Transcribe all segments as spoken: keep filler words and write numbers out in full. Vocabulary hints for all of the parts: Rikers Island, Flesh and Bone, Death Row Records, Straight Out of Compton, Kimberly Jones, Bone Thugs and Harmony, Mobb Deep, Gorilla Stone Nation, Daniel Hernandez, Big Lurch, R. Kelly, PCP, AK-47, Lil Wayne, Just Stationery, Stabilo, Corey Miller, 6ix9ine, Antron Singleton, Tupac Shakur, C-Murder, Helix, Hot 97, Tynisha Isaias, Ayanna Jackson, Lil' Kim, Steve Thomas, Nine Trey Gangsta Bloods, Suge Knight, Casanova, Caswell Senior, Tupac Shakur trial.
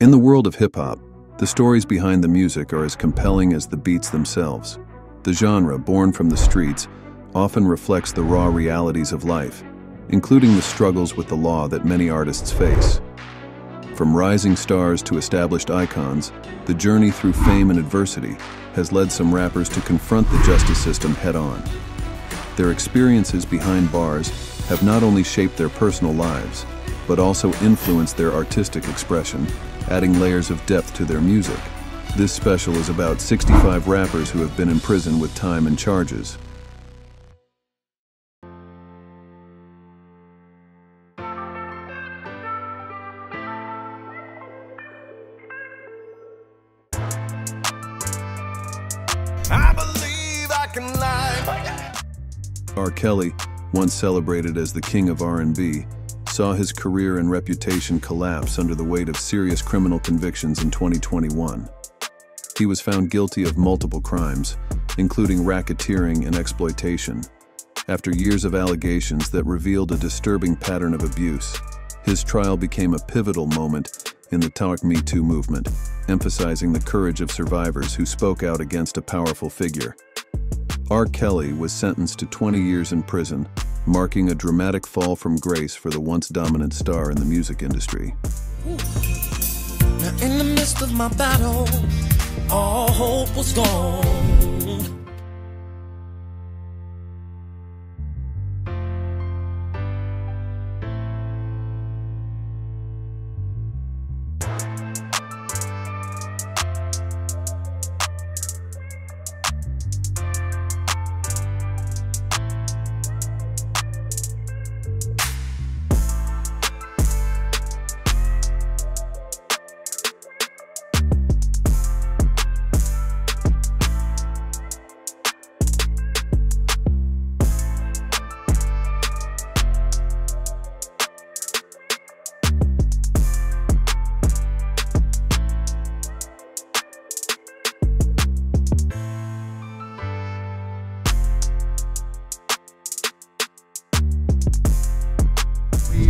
In the world of hip-hop, the stories behind the music are as compelling as the beats themselves. The genre, born from the streets, often reflects the raw realities of life, including the struggles with the law that many artists face. From rising stars to established icons, the journey through fame and adversity has led some rappers to confront the justice system head-on. Their experiences behind bars have not only shaped their personal lives, but also influenced their artistic expression, adding layers of depth to their music. This special is about sixty-five rappers who have been in prison with time and charges. R. Kelly, once celebrated as the king of R and B, saw his career and reputation collapse under the weight of serious criminal convictions in twenty twenty-one. He was found guilty of multiple crimes, including racketeering and exploitation. After years of allegations that revealed a disturbing pattern of abuse, his trial became a pivotal moment in the Talk Me Too movement, emphasizing the courage of survivors who spoke out against a powerful figure. R. Kelly was sentenced to twenty years in prison, marking a dramatic fall from grace for the once dominant star in the music industry. Now in the midst of my battle, all hope was gone.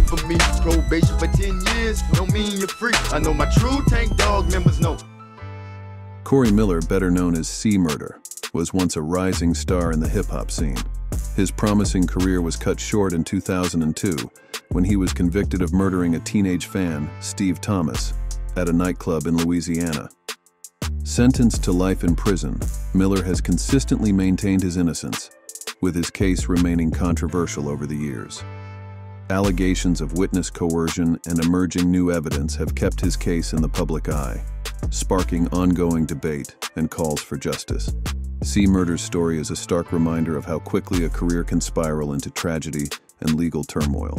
For me, probation for ten years, no mean you're free. I know my true Tank Dog members know. Corey Miller, better known as C-Murder, was once a rising star in the hip-hop scene. His promising career was cut short in two thousand two when he was convicted of murdering a teenage fan, Steve Thomas, at a nightclub in Louisiana. Sentenced to life in prison, Miller has consistently maintained his innocence, with his case remaining controversial over the years. Allegations of witness coercion and emerging new evidence have kept his case in the public eye, sparking ongoing debate and calls for justice. C-Murder's story is a stark reminder of how quickly a career can spiral into tragedy and legal turmoil.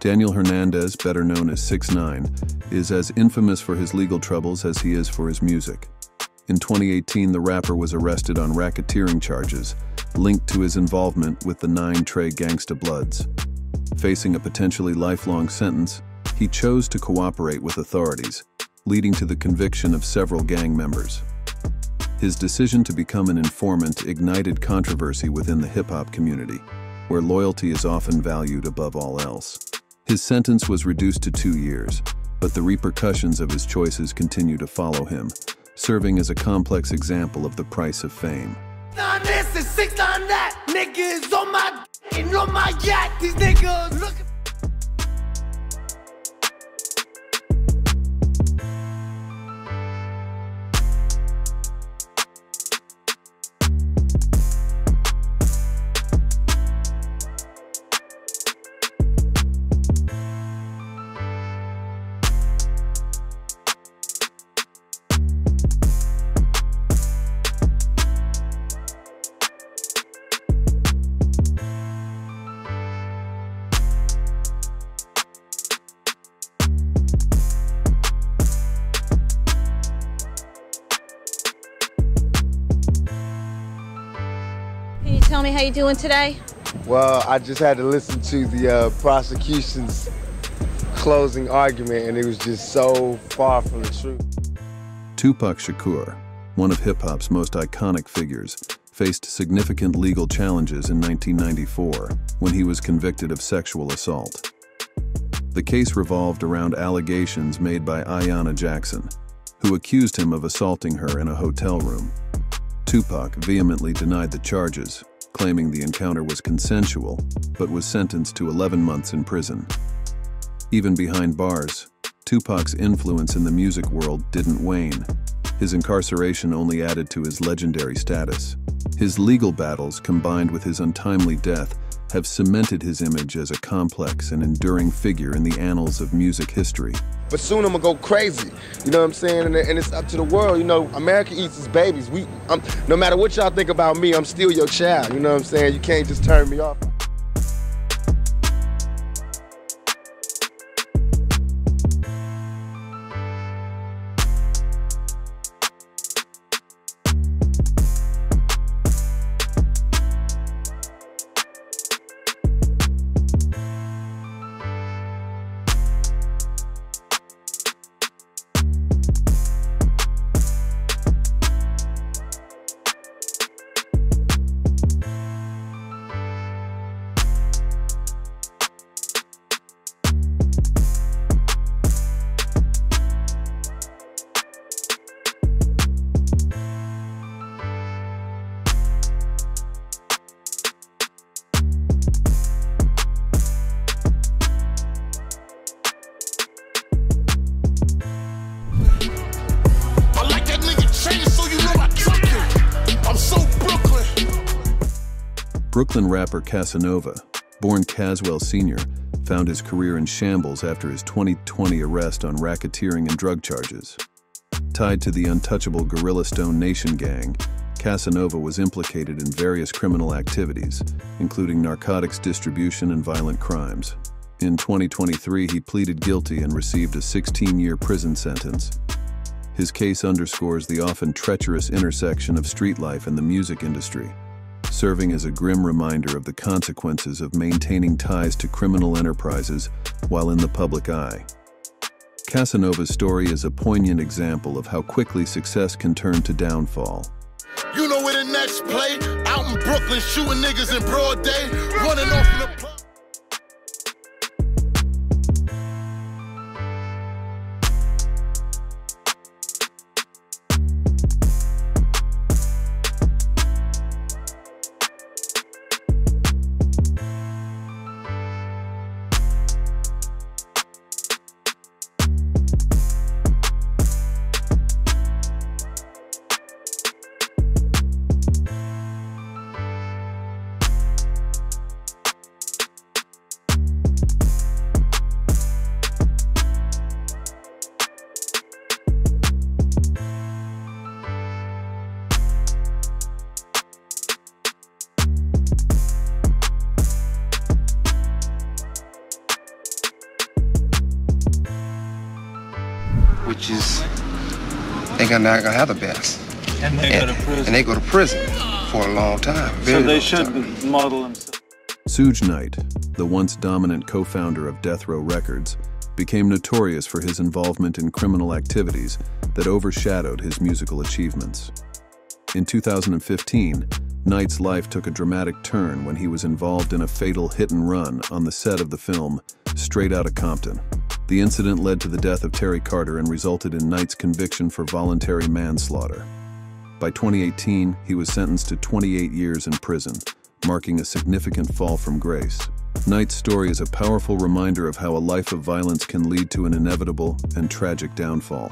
Daniel Hernandez, better known as six nine, is as infamous for his legal troubles as he is for his music. In twenty eighteen, the rapper was arrested on racketeering charges linked to his involvement with the Nine Trey Gangsta Bloods. Facing a potentially lifelong sentence, he chose to cooperate with authorities, leading to the conviction of several gang members. His decision to become an informant ignited controversy within the hip-hop community, where loyalty is often valued above all else. His sentence was reduced to two years, but the repercussions of his choices continue to follow him, serving as a complex example of the price of fame. Tommy, how you doing today? Well, I just had to listen to the uh, prosecution's closing argument, and it was just so far from the truth. Tupac Shakur, one of hip-hop's most iconic figures, faced significant legal challenges in nineteen ninety-four when he was convicted of sexual assault. The case revolved around allegations made by Ayanna Jackson, who accused him of assaulting her in a hotel room. Tupac vehemently denied the charges, claiming the encounter was consensual, but was sentenced to eleven months in prison. Even behind bars, Tupac's influence in the music world didn't wane. His incarceration only added to his legendary status. His legal battles, combined with his untimely death, have cemented his image as a complex and enduring figure in the annals of music history. But soon I'm gonna go crazy, you know what I'm saying? And, and it's up to the world, you know, America eats its babies. We, I'm, no matter what y'all think about me, I'm still your child, you know what I'm saying? You can't just turn me off. Brooklyn rapper Casanova, born Caswell Senior, found his career in shambles after his twenty twenty arrest on racketeering and drug charges. Tied to the untouchable Gorilla Stone Nation gang, Casanova was implicated in various criminal activities, including narcotics distribution and violent crimes. In twenty twenty-three, he pleaded guilty and received a sixteen year prison sentence. His case underscores the often treacherous intersection of street life and the music industry, serving as a grim reminder of the consequences of maintaining ties to criminal enterprises while in the public eye. Casanova's story is a poignant example of how quickly success can turn to downfall. You know where the next play? Out in Brooklyn, shooting niggas in broad day, running off in the pub. Which is, they're not gonna have the best. And they, and, go to prison. and they go to prison for a long time. So they should time. model themselves. Suge Knight, the once dominant co-founder of Death Row Records, became notorious for his involvement in criminal activities that overshadowed his musical achievements. In two thousand fifteen, Knight's life took a dramatic turn when he was involved in a fatal hit and run on the set of the film Straight Out of Compton. The incident led to the death of Terry Carter and resulted in Knight's conviction for voluntary manslaughter. By twenty eighteen, he was sentenced to twenty-eight years in prison, marking a significant fall from grace. Knight's story is a powerful reminder of how a life of violence can lead to an inevitable and tragic downfall.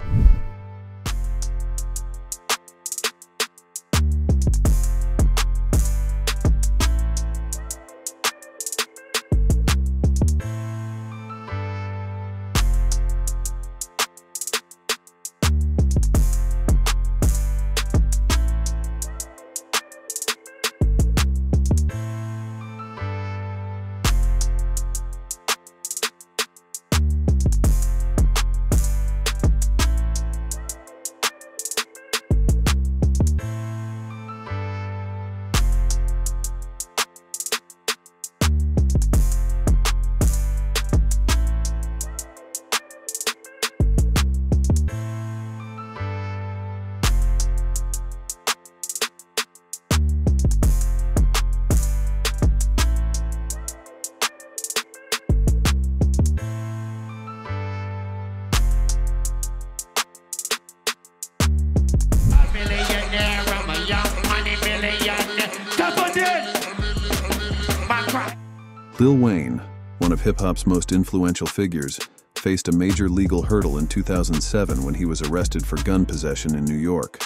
Lil Wayne, one of hip-hop's most influential figures, faced a major legal hurdle in two thousand seven when he was arrested for gun possession in New York.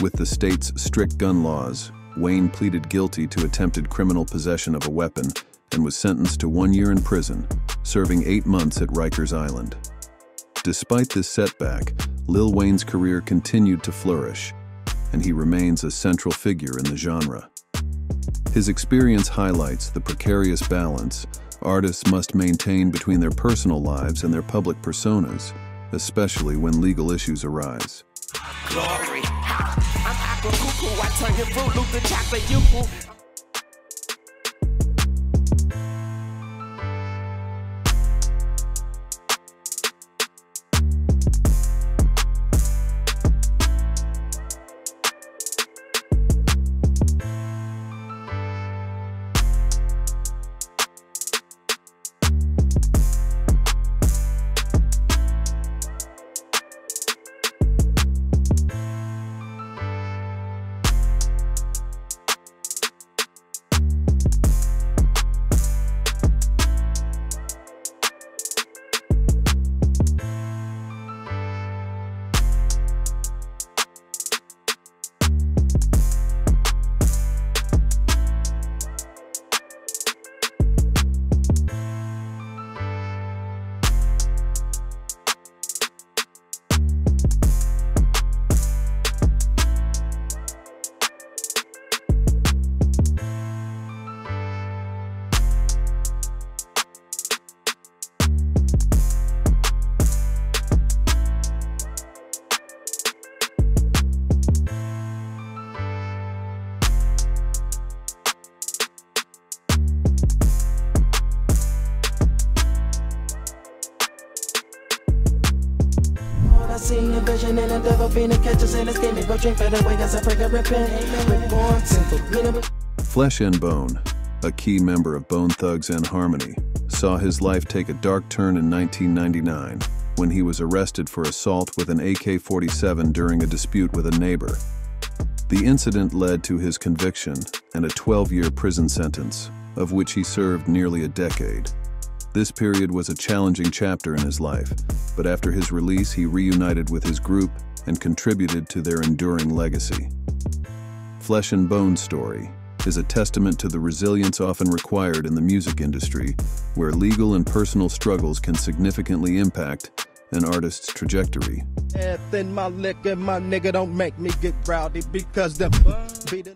With the state's strict gun laws, Wayne pleaded guilty to attempted criminal possession of a weapon and was sentenced to one year in prison, serving eight months at Rikers Island. Despite this setback, Lil Wayne's career continued to flourish, and he remains a central figure in the genre. His experience highlights the precarious balance artists must maintain between their personal lives and their public personas, especially when legal issues arise. Glory. Flesh and Bone, a key member of Bone Thugs and Harmony, saw his life take a dark turn in nineteen ninety-nine when he was arrested for assault with an A K forty-seven during a dispute with a neighbor. The incident led to his conviction and a twelve-year prison sentence, of which he served nearly a decade. This period was a challenging chapter in his life, but after his release he reunited with his group and contributed to their enduring legacy. Flesh and Bone's story is a testament to the resilience often required in the music industry, where legal and personal struggles can significantly impact an artist's trajectory. Everything my liquor, my nigga, don't make me get rowdy because the be the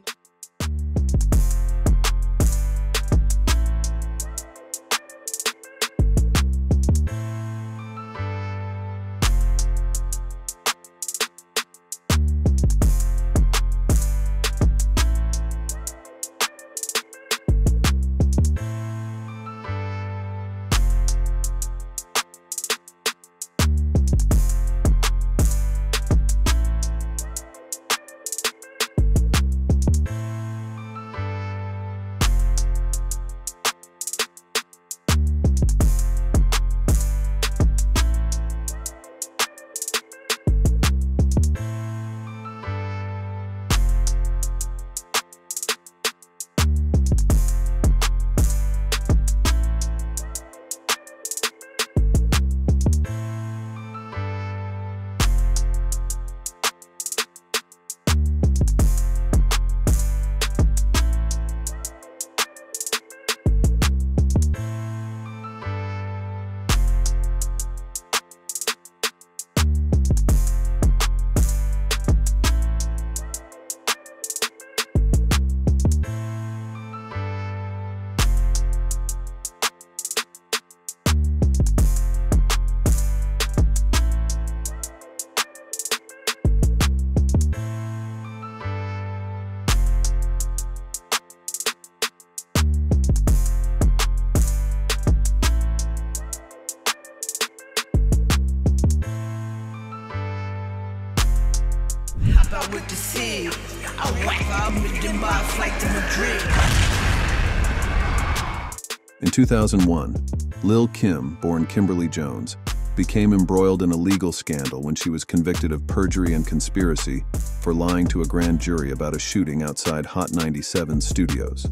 In two thousand one, Lil' Kim, born Kimberly Jones, became embroiled in a legal scandal when she was convicted of perjury and conspiracy for lying to a grand jury about a shooting outside Hot ninety-seven studios.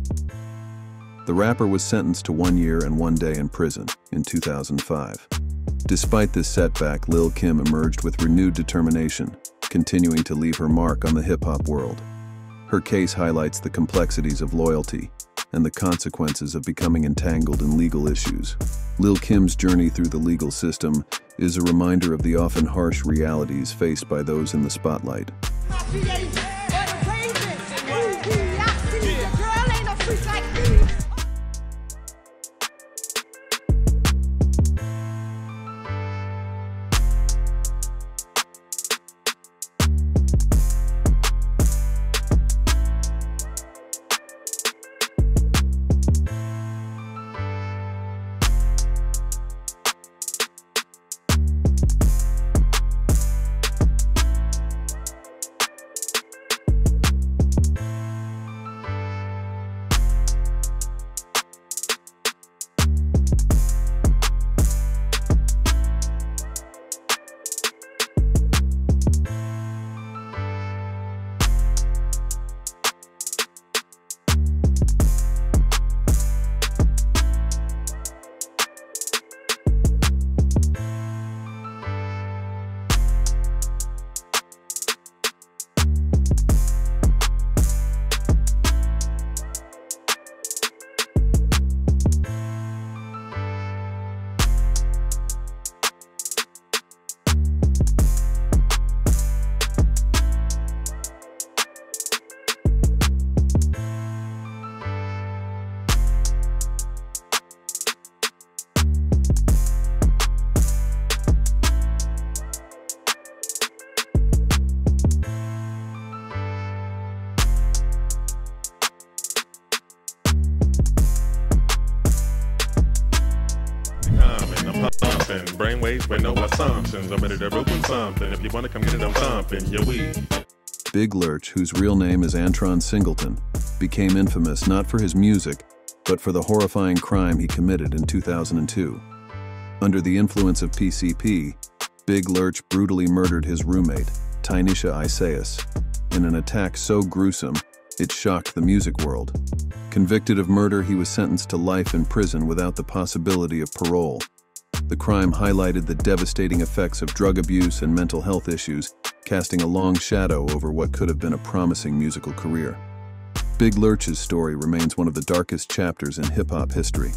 The rapper was sentenced to one year and one day in prison in two thousand five. Despite this setback, Lil' Kim emerged with renewed determination, continuing to leave her mark on the hip-hop world. Her case highlights the complexities of loyalty and the consequences of becoming entangled in legal issues. Lil' Kim's journey through the legal system is a reminder of the often harsh realities faced by those in the spotlight. Brainwaves with no assumptions. I'm ready to ruin something. If you want to come get it, I'm thumping your weed. Big Lurch, whose real name is Antron Singleton, became infamous not for his music, but for the horrifying crime he committed in two thousand two. Under the influence of P C P, Big Lurch brutally murdered his roommate, Tynisha Isaias, in an attack so gruesome it shocked the music world. Convicted of murder, he was sentenced to life in prison without the possibility of parole. The crime highlighted the devastating effects of drug abuse and mental health issues, casting a long shadow over what could have been a promising musical career. Big Lurch's story remains one of the darkest chapters in hip-hop history.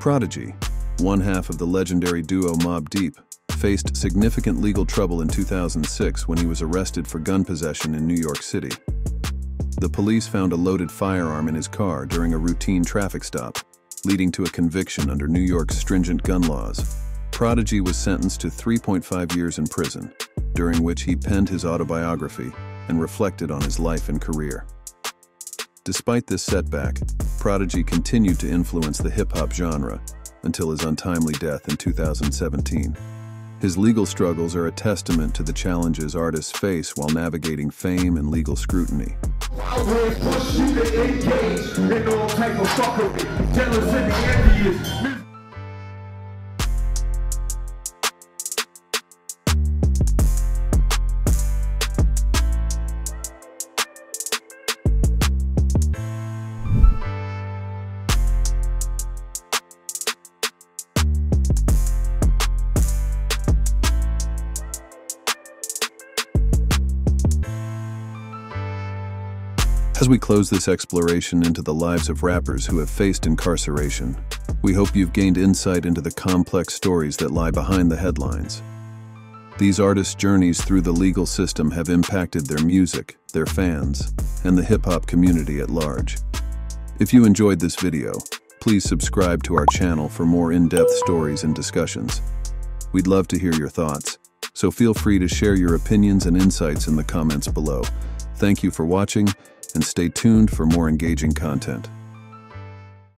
Prodigy, one half of the legendary duo Mobb Deep, faced significant legal trouble in two thousand six when he was arrested for gun possession in New York City. The police found a loaded firearm in his car during a routine traffic stop, leading to a conviction under New York's stringent gun laws. Prodigy was sentenced to three point five years in prison, during which he penned his autobiography and reflected on his life and career. Despite this setback, Prodigy continued to influence the hip-hop genre until his untimely death in two thousand seventeen. His legal struggles are a testament to the challenges artists face while navigating fame and legal scrutiny. I will push you to engage in all type of fuckery, jealous and envious. As we close this exploration into the lives of rappers who have faced incarceration, we hope you've gained insight into the complex stories that lie behind the headlines. These artists' journeys through the legal system have impacted their music, their fans, and the hip-hop community at large. If you enjoyed this video, please subscribe to our channel for more in-depth stories and discussions. We'd love to hear your thoughts, so feel free to share your opinions and insights in the comments below. Thank you for watching, and stay tuned for more engaging content.